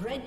Red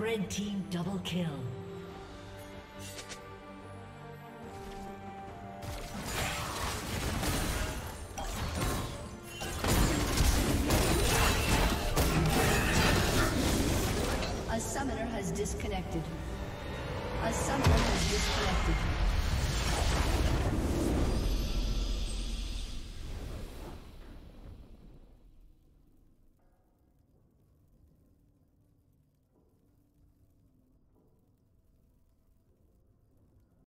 Red team double kill. A summoner has disconnected.